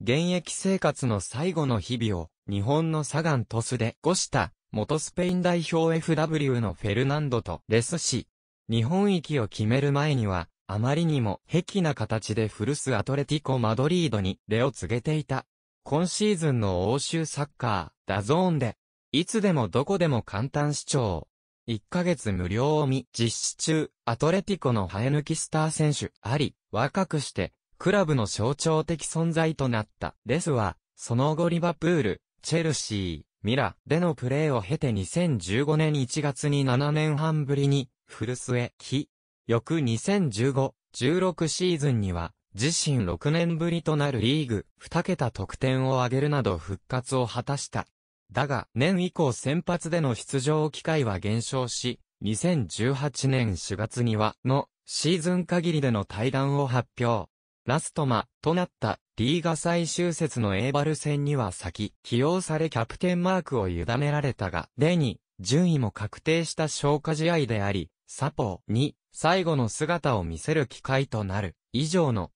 現役生活の最後の日々を日本のサガン鳥栖で過ごした元スペイン代表 FW のフェルナンドとレス氏。日本行きを決める前にはあまりにも癖な形で古巣アトレティコ・マドリードに礼を告げていた。今シーズンの欧州サッカー、ダゾーンで、いつでもどこでも簡単視聴。1ヶ月無料を実施中、アトレティコの生え抜きスター選手あり、若くして、クラブの象徴的存在となった。レスは、その後リバプール、チェルシー、ミラでのプレーを経て2015年1月に7年半ぶりに、古巣へ帰。翌2015、16シーズンには、自身6年ぶりとなるリーグ2桁得点を挙げるなど復活を果たした。だが、年以降先発での出場機会は減少し、2018年4月にはのシーズン限りでの退団を発表。ラストマとなったリーガ最終節のエイバル戦には先起用されキャプテンマークを委ねられたが、でに順位も確定した消化試合であり、サポに最後の姿を見せる機会となる以上の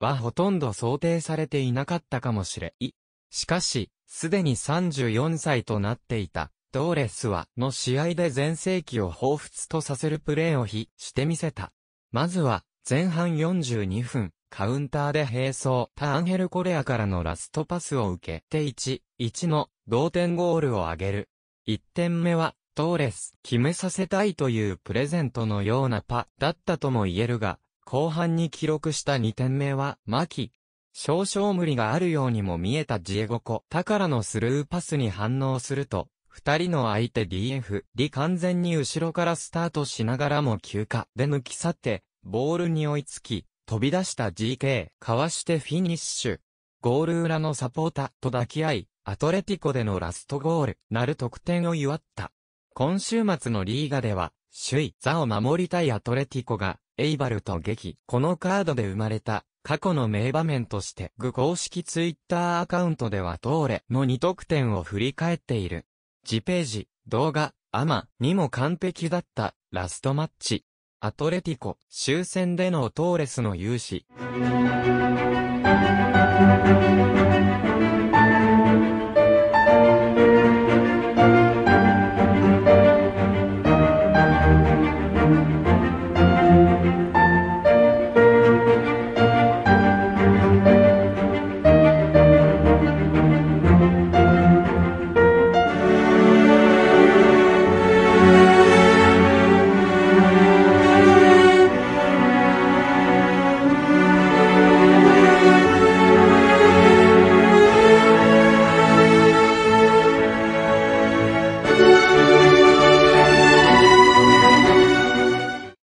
はほとんど想定されていなかったかもしれない。しかし、すでに34歳となっていた、ドーレスは、の試合で全盛期を彷彿とさせるプレーを披してみせた。まずは、前半42分、カウンターで並走、アンヘル・コレアからのラストパスを受けて1-1の同点ゴールを挙げる。1点目は、ドーレス、決めさせたいというプレゼントのようなだったとも言えるが、後半に記録した2点目は、牧。少々無理があるようにも見えたジエゴ・コタからのスルーパスに反応すると、二人の相手 DF リ完全に後ろからスタートしながらも急下で抜き去って、ボールに追いつき、飛び出した GK、かわしてフィニッシュ。ゴール裏のサポーターと抱き合い、アトレティコでのラストゴール、なる得点を祝った。今週末のリーガでは、首位座を守りたいアトレティコが、エイバルと激。このカードで生まれた過去の名場面として、公式ツイッターアカウントではトーレの2得点を振り返っている。次ページ、動画、アマにも完璧だったラストマッチ。アトレティコ、終戦でのトーレスの勇姿。